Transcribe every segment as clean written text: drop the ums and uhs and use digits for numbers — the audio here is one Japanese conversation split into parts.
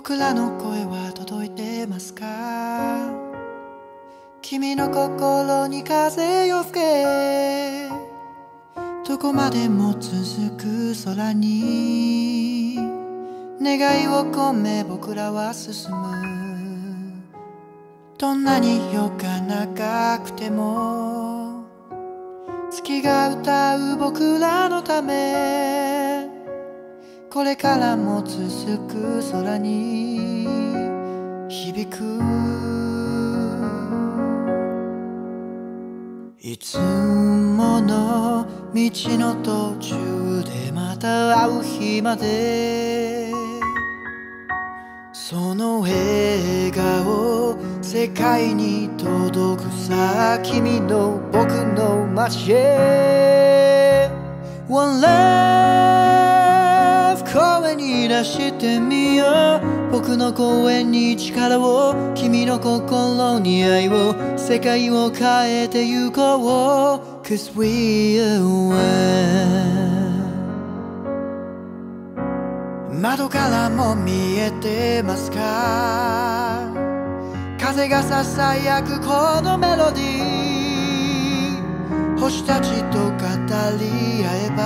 僕らの声は届いてますか？君の心に風よ吹け、どこまでも続く空に願いを込め僕らは進む。どんなに夜が長くても月が歌う僕らのため、これからも続く空に響く。いつもの道の途中でまた会う日まで、その笑顔世界に届くさ、君の僕の街へ One Love 声に出してみよう。僕の声に力を、君の心に愛を、世界を変えてゆこう。 Cause we are one。 窓からも見えてますか？風がささやくこのメロディー、星たちと語り合えば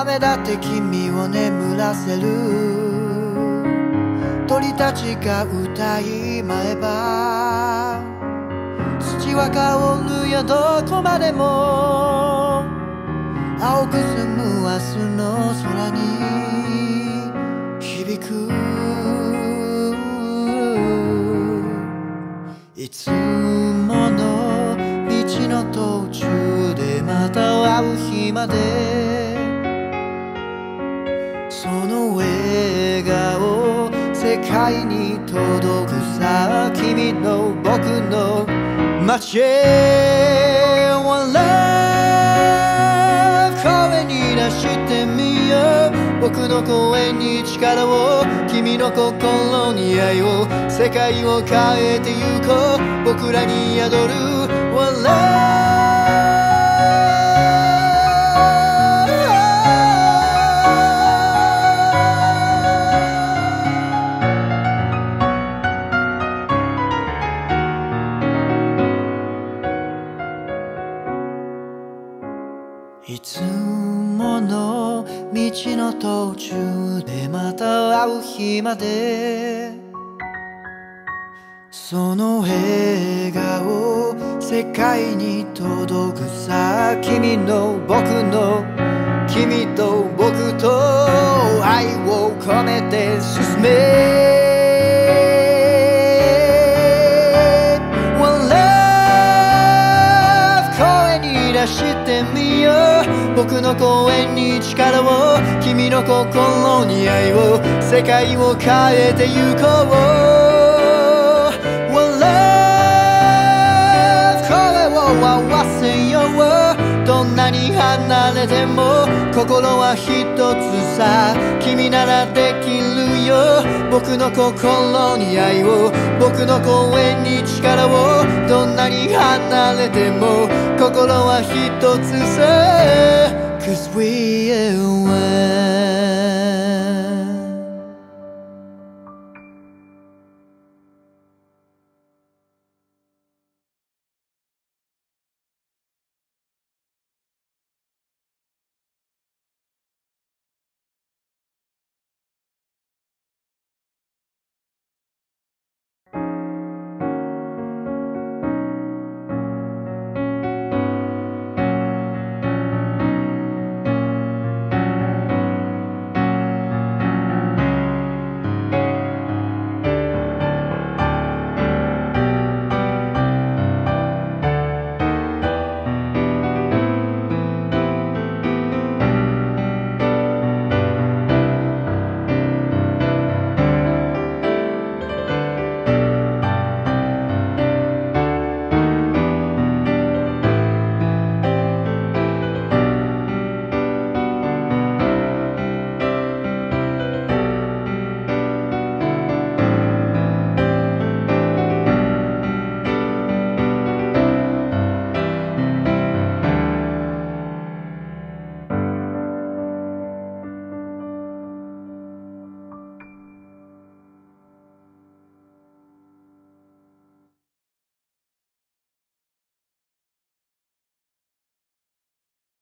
雨だって君を眠らせる。鳥たちが歌いまえば土は香るよ、どこまでも青く澄む明日の空に響く。いつもの道の途中でまた会う日まで、その笑顔世界に届くさ、君の僕の街へ One Love 声に出してみよう。僕の声に力を、君の心に愛を、世界を変えてゆこう。僕らに宿る One Love。いつもの道の途中でまた会う日まで、その笑顔世界に届くさ、君の僕の君と僕と愛を込めて進め。してみよう。僕の声に力を、君の心に愛を、世界を変えてゆこう。One Love 声を合わせよう。どんなに離れても心は一つさ、君ならできるよ。僕の心に愛を、僕の声に力を、どんなに離れても心は一つさ、 Cause we are one。